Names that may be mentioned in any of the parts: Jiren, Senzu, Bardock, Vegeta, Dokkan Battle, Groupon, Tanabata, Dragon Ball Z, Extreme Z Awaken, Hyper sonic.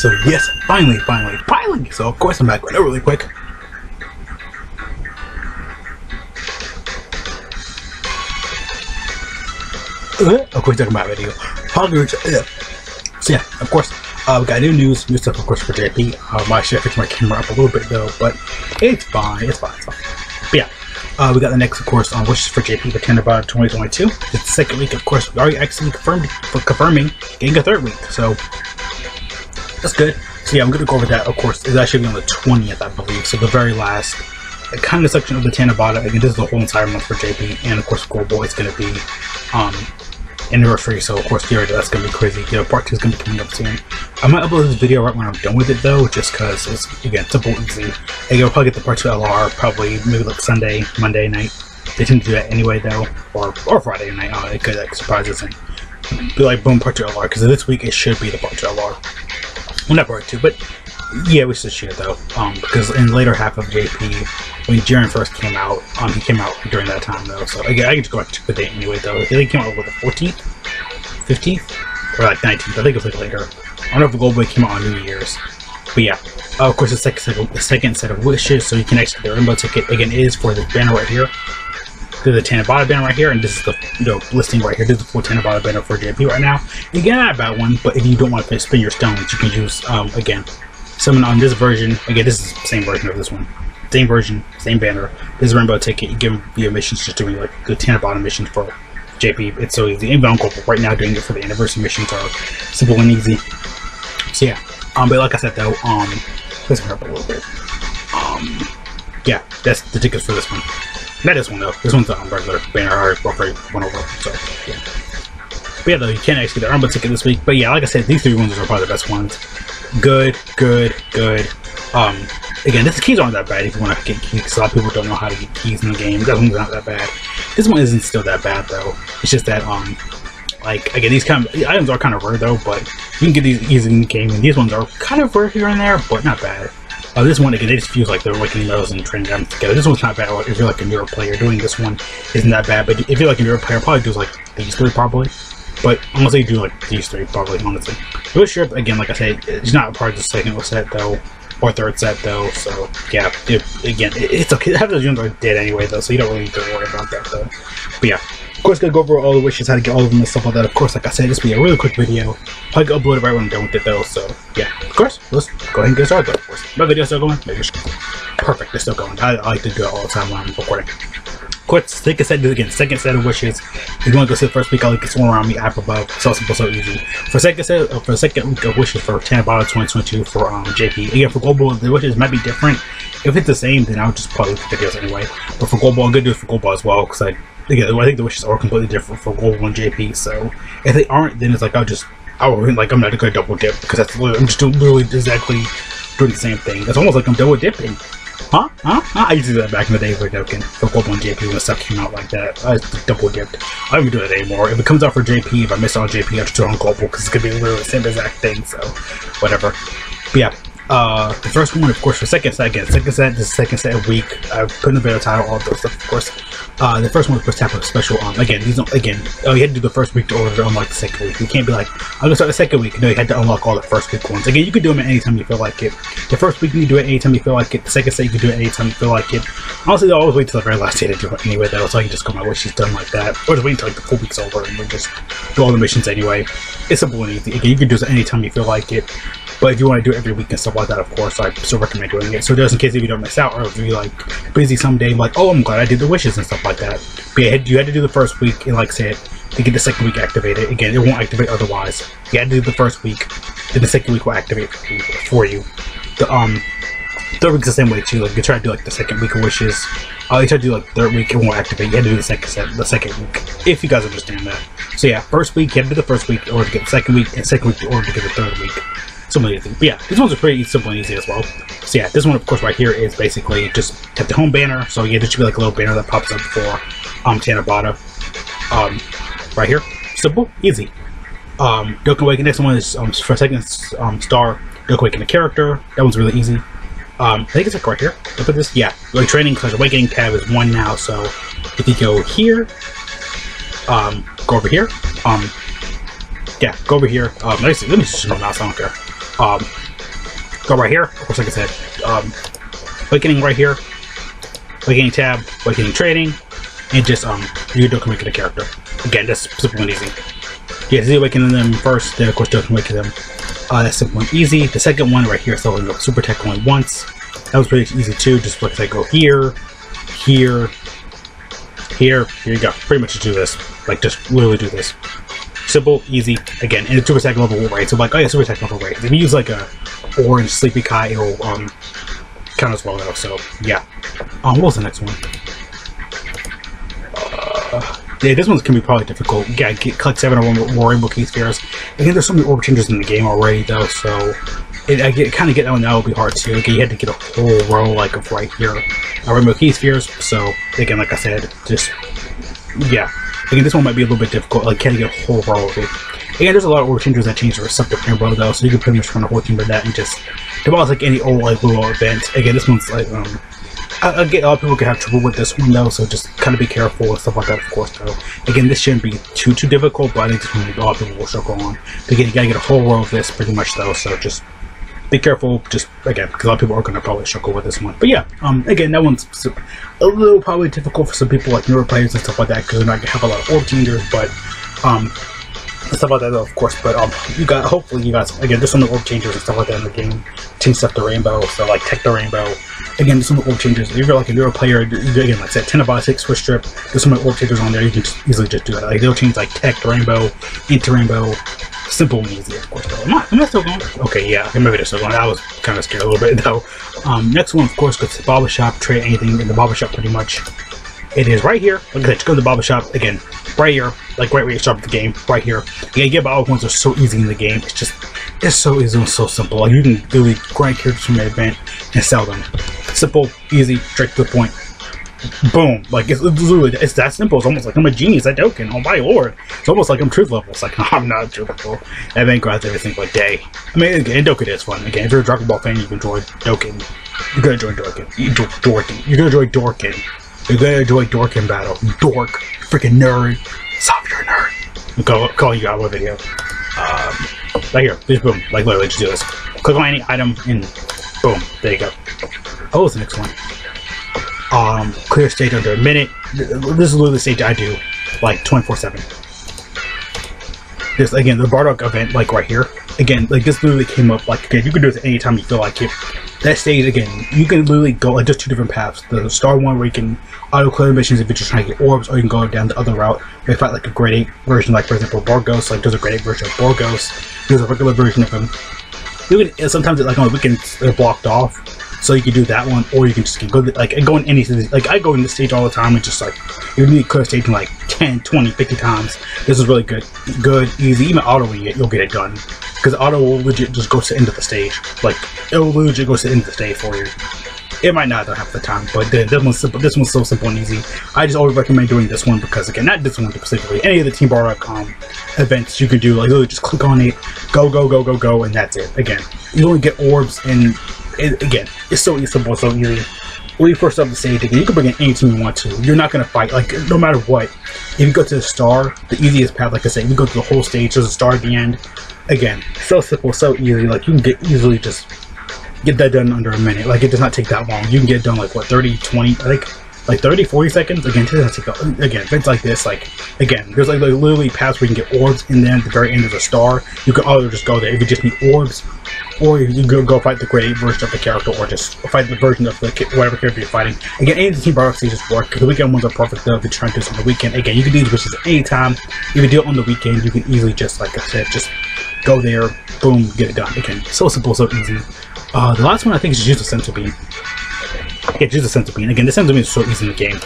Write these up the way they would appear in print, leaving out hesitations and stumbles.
So yes, finally. So of course I'm back right now really quick. Of course, talking about video. So yeah, of course, we got new stuff of course for JP. I should fix my camera up a little bit though, but it's fine. But yeah, we got the next of course on wishes for JP for Tanabata 2022. It's the second week of course. We already actually confirming getting a third week, so that's good. So yeah, I'm gonna go over that. Of course, it's actually on the 20th, I believe. So the very last kind of section of the Tanabata. Again, this is the whole entire month for JP, and of course, Global is gonna be anniversary. So of course, that's gonna be crazy. Part 2 is gonna be coming up soon. I might upload this video right when I'm done with it though, just cause it's again simple and easy. And you'll probably get the part 2 LR probably maybe like Sunday, Monday night. They tend to do that anyway though, or Friday night. They could like surprise us and be like boom part 2 LR, because this week it should be the part 2 LR. Well, not part 2, but yeah, we should share though, because in the later half of JP, when Jiren first came out, he came out during that time though, so again, I can just go back to the date anyway though. I think he came out over the 14th, 15th, or like 19th, I think it was like later. I don't know if the Global came out on New Year's, but yeah. Of course, the second set of wishes, so you can actually get the rainbow ticket, again, is for this banner right here. There's a Tanabata banner right here, and this is the listing right here. This is the full Tanabata banner for JP right now. Again, I bought one, but if you don't want to spend your stones, you can use, again, summon on this version. Again, this is the same version of this one. Same version, same banner. This is rainbow ticket. You give them via missions, just doing like the Tanabata missions for JP. It's so easy. And right now, doing it for the anniversary missions are simple and easy. So yeah. But like I said though, let's hurry up a little bit. Yeah, that's the tickets for this one. Not this one though. This one's the regular banner. I already went over. So yeah. But yeah, though, you can actually get the rainbow ticket this week. But yeah, like I said, these three ones are probably the best ones. Good. Again, this keys aren't that bad if you want to get keys, because a lot of people don't know how to get keys in the game. That one's not that bad. This one isn't still that bad though. It's just that like again, these kind of items are kind of rare though, but you can get these easy in the game, and these ones are kind of rare here and there, but not bad. This one again, they just fuse like the awakening metals and training them together. This one's not bad if you're like a newer player. Doing this one isn't that bad, but if you're like a newer player, probably do like these three probably. But unless they do like these three, probably honestly. Wish Europe again, like I said, it's not part of the second set though, or third set though. So yeah, it's okay. Half those units are dead anyway though, so you don't really need to worry about that though. But yeah, of course, gonna go over all the wishes, how to get all of them and stuff like that. Of course, like I said, this will be a really quick video. Probably upload it right when I'm done with it though. So yeah, of course, let's go ahead and get started though. Of course, my video's still going. Maybe it's perfect. They're still going. I like to do it all the time when I'm recording. Quick, second set again. Second set of wishes. If you want to go see the first week, I'll link it somewhere around me, app above. So simple, so easy. For second week of wishes for Tanabata 2022 for JP. Again, for Global, the wishes might be different. If it's the same, then I'll just probably look at the videos anyway. But for Global, I'm gonna do it for Global as well, because I think the wishes are completely different for Global and JP. So if they aren't, then it's like I'm not gonna double dip, because that's I'm just literally exactly doing the same thing. It's almost like I'm double dipping. Huh? I used to do that back in the day for Dokkan, for Global and JP when stuff came out like that. I double dipped. I don't even do it anymore. If it comes out for JP, if I miss out on JP, I have to do it on Global, because it's going to be literally the same exact thing, so whatever. But yeah, the first one, of course, for second set, again, second set of week. I put in the video title, all those stuff, of course. The first one was for Tapper Special. Again, these don't, you had to do the first week to order to unlock the second week. You can't be like, I'm gonna start the second week. No, you had to unlock all the first week ones. Again, you can do them at any time you feel like it. The first week you can do it anytime you feel like it. The second set you can do it anytime you feel like it. Honestly, they'll always wait till the very last day to do it anyway, though, so I can just go my wish she's done like that. Or just wait until like the full week's over and we'll just do all the missions anyway. It's simple and easy. Again, you can do it anytime you feel like it. But if you want to do it every week and stuff like that, of course, I still recommend doing it. So just in case if you don't miss out, or if you're like busy someday, like, oh, I'm glad I did the wishes and stuff like that. But yeah, you had to do the first week, and like I said, to get the second week activated. Again, it won't activate otherwise. You had to do the first week, then the second week will activate for you. The third week's the same way too. Like you try to do like the second week of wishes, you try to do like third week, it won't activate. You had to do the second week, if you guys understand that. So yeah, first week you had to do the first week in order to get the second week, and second week in order to get the third week. Similar thing. But yeah, these ones are pretty simple and easy as well. So yeah, this one of course right here is basically just have the home banner. So yeah, this should be like a little banner that pops up for Tanabata. Right here. Simple, easy. Dokkan Awaken, next one is for second star, Dokkan Awaken the character. That one's really easy. I think it's like right here. Look at this. Yeah, like training/awakening tab is one now, so if you go here, go over here, yeah, go over here. Let me just go mouse, I don't care. go right here. Looks like it's a awakening right here. Awakening tab, awakening training, and just you don't make it a character. Again, that's simple and easy. Yeah, Z awakening them first, then of course don't awaken them. That's simple and easy. The second one right here, so I'll super attack only once. That was pretty easy too, just like I go here, here, here, here you go. Pretty much do this. Like just literally do this. Simple, easy, again, and it's super attack level 1, right? So I'm like, oh yeah, super attack level 1. If you use like a orange sleepy Kai, it'll count as well though, so yeah. What was the next one? Yeah, this one's gonna be probably difficult. Yeah, collect 7 or more rainbow key spheres. I think there's so many orb changers in the game already though, so I kind of get that one. That would be hard too. Okay, you had to get a whole row like of right here rainbow key spheres, so again, like I said, just yeah. Again, this one might be a little bit difficult, like can't get a whole row of it. Again, there's a lot of order changers that change the receptive rainbow though, so you can pretty much run a whole team with that and just demolish like any old like little event. Again, this one's like again, a lot of people can have trouble with this one though, so just kind of be careful and stuff like that, of course though. Again, this shouldn't be too difficult, but I think this one a lot of people will struggle on. But again, you gotta get a whole row of this pretty much though, so just be careful, just again, because a lot of people are going to probably struggle with this one. But yeah, again, that one's a little probably difficult for some people like newer players and stuff like that, because they're not going to have a lot of orb changers, but stuff like that, though, of course. But you got, hopefully, you guys, again, there's some orb changers and stuff like that in the game. Change stuff to rainbow, so like tech the rainbow. Again, there's some orb changers. If you're like a newer player, again, like I said, Tanabata 6 for strip, there's some orb changers on there, you can just easily just do that. Like, they'll change like tech to rainbow, into rainbow. Simple and easy, of course, though. Am I still going? Okay, yeah, maybe they're still going. I was kind of scared a little bit, though. Next one, of course, goes to the barbershop, trade anything in the barbershop, pretty much. It is right here. Like I said, just go to the barbershop, again, right here, like right where you start the game, right here. Again, yeah, but all ones are so easy in the game. It's just, it's so easy and so simple. Like, you can really grind characters from an event and sell them. Simple, easy, straight to the point. Boom! Like it's literally it's that simple. It's almost like I'm a genius at Dokkan. Oh my lord! It's almost like I'm truth level. It's like I'm not truth level. And then grinds every single day. I mean, again, Dokkan is fun. Again, if you're a Dragon Ball fan, you can enjoy Dokkan. You're gonna enjoy Dokkan. You're gonna enjoy Dorkin. You're gonna enjoy Dorkin battle. Dork, freaking nerd, software nerd. I'm gonna call you out with a video. Right here, just boom. Like literally, just do this. Click on any item and boom. There you go. Oh, what's the next one? Clear stage under a minute. This is literally the stage I do, like 24/7. This again, the Bardock event, like right here. Again, like this literally came up. Like again, you can do this anytime you feel like it. That stage again, you can literally go like just two different paths. The star one where you can auto clear missions if you're just trying to get orbs, or you can go down the other route. They fight like a grade 8 version, like for example Bardock. Like there's a grade 8 version of Bardock. There's a regular version of him. You can sometimes like on the weekends they're blocked off. So you can do that one, or you can just go like go in any like I go in this stage all the time and just like you need to clear stage in like 10, 20, 50 times. This is really good, easy. Even autoing it, you'll get it done because auto will legit just go to the end of the stage. Like it will legit go to the end of the stage for you. It might not though half the time, but then this one's simple. This one's so simple and easy. I just always recommend doing this one because again, not this one specifically. Any of the TeamBardock events you can do, like literally just click on it, go, go, go, go, go, and that's it. Again, you only get orbs and. Again, it's so simple, so easy. When you first start the stage, again, you can bring in any team you want to. You're not gonna fight, like no matter what. If you go to the star, the easiest path, like I said, you go to the whole stage. There's a star at the end. Again, so simple, so easy. Like you can get easily just get that done under a minute. Like it does not take that long. You can get it done like what 30, 20, like 30, 40 seconds. Again, it doesn't take a, again events like this. Like again, there's like literally paths where you can get orbs, and then at the very end of the star, you can either just go there if you just need orbs. Or you can go fight the grade 8 version of the character, or just fight the version of the whatever character you're fighting. Again, any of the Team Bardock stages work, because the weekend ones are perfect though if you're trying to do this on the weekend. Again, you can do these wishes anytime. If you do it on the weekend, you can easily just, like I said, just go there, boom, get it done. Again, so simple, so easy. The last one I think is just use the centipede. Yeah, just the centipede. Again, the centipede is so easy in the game.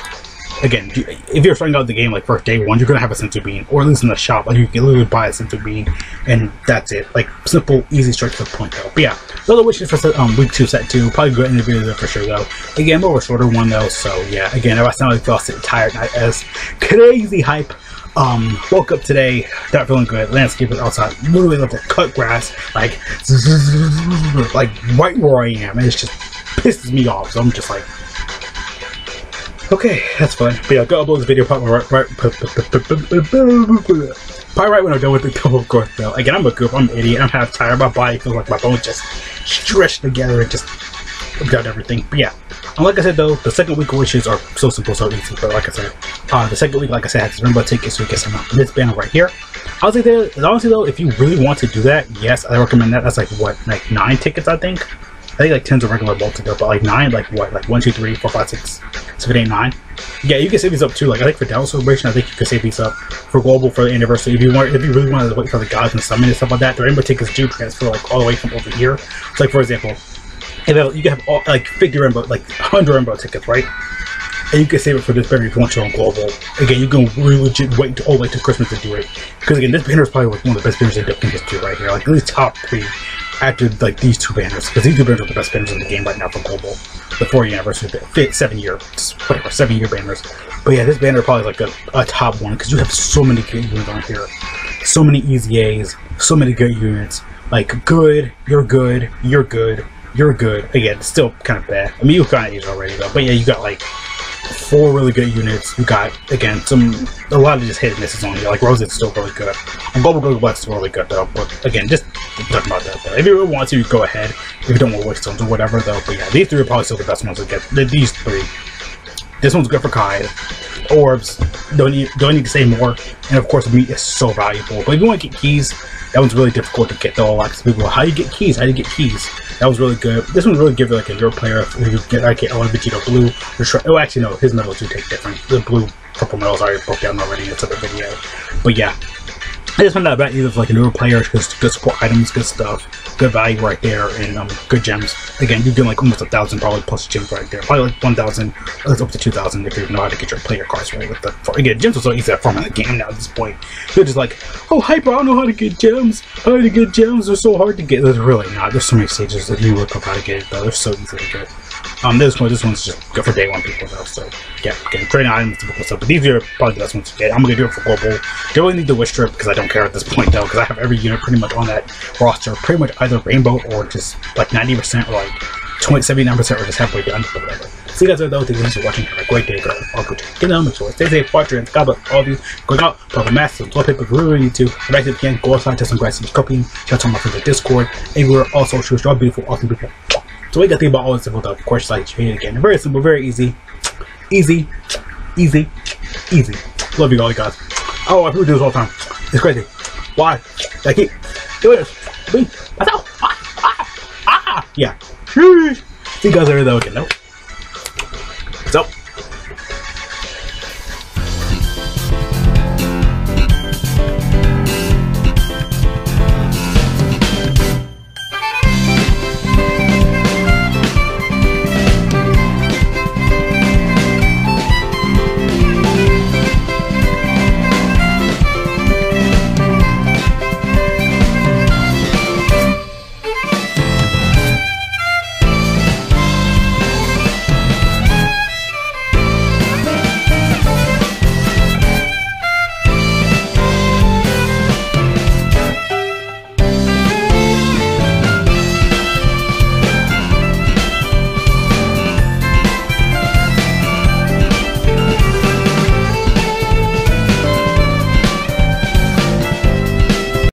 Again, if you're starting out the game like first day one, you're gonna have a senzu bean, or at least in the shop, like you can literally buy a senzu bean, and that's it. Like simple, easy, straight to the point though. But yeah, those are wishes for week 2, set 2. Probably go in the video there for sure though. Again, more of a shorter one though. So yeah, again, if I sound exhausted, tired, not as crazy hype. Woke up today, not feeling good. Landscape is outside. Literally love to cut grass, like right where I am, and it just pisses me off. So I'm just like. Okay, that's fine. But yeah, I'll go upload this video. Probably right when I'm done with the double course belt. Again, I'm a goof, I'm an idiot, I'm half tired, my body feels like my bones just stretched together and just got everything. But yeah, and like I said though, the second week wishes are so simple, so easy. But like I said, the second week, like I said, I have to remember to take it so you get some out. This banner right here. Honestly though, if you really want to do that, yes, I recommend that. That's like what, like 9 tickets, I think. I think like 10's a regular bolt to go, but like 9, like what, like 1, 2, 3, 4, 5, 6, 7, 8, 9. Yeah, you can save these up too. Like I think for Down Celebration, I think you can save these up for Global, for the anniversary. If you want, if you really wanted to wait for the gods and summon and stuff like that, the rainbow tickets do transfer like all the way from over here. So like for example, you can have all, like 50 rainbow, like 100 rainbow tickets, right? And you can save it for this banner if you want to on Global. Again, you can really legit wait all the way to Christmas to do it. Because again, this banner is probably like one of the best banners in Dokkan history right here. Like at least top 3. After like these 2 banners, because these 2 banners are the best banners in the game right now for Global, the 4 anniversary, 7 year, whatever, 7-year banners. But yeah, this banner is probably like a top one because you have so many good units on here, so many easy A's, so many good units. Like good, you're good, you're good, you're good. Again, it's still kind of bad. I mean, you kind of used already though. But yeah, you got like 4 really good units. You got again a lot of just hit and misses on here. Like Rosette's still really good. And Global Black's really good though. But again, just talking about that though. If you really want to, go ahead. If you don't want to waste stones or whatever though. But yeah, these 3 are probably still the best ones to get. These 3. This one's good for Kai. Orbs. Don't need to say more. And of course, meat is so valuable. But if you want to get keys, that one's really difficult to get though. A lot of people, how do you get keys? How do you get keys? That was really good. This one's really good for like a Euro player. If you get like a Vegeta Blue. Oh, actually no, his medals do take different. The blue purple medals already broke down already in this other video. But yeah. I just found out about either like a newer player, because good support items, good stuff, good value right there, and good gems. Again, you're doing like almost 1,000 probably plus gems right there. Probably like 1,000, that's up to 2,000 if you know how to get your player cards right with the farm. Again, gems are so easy to farm in the game now at this point. They're just like, oh Hyper, I don't know how to get gems. How to get gems? They're so hard to get. There's really not. There's so many stages that you look up how to get it though. They're so easy to get. This one's just good for day 1 people though. So yeah, again, trading items, typical stuff. But these are probably the best ones to get. I'm gonna do it for Global. Don't really need the wish trip because I don't care at this point though, because I have every unit pretty much on that roster, pretty much either rainbow or just like 90% or like 79% or just halfway done or whatever. So you guys are though, thanks for watching. Have a great day, girl. I'll go check it out. Make sure stay safe, watch your hands, God bless all of you. Go out, pop a mask, blood paper, really YouTube. And back to the game, go outside, test some grass, some copying, shout out my friends at Discord, and we're all socials, y'all beautiful, awesome people. So we got to think about all this simple stuff. Of course, like trade again. Very simple, very easy. Easy. Easy. Easy. Love you all you guys. Oh, I do this all the time. It's crazy. Why? I keep doing this. Me. Myself. Ah. Ah. Ah. Yeah. See you guys later though. Okay, nope.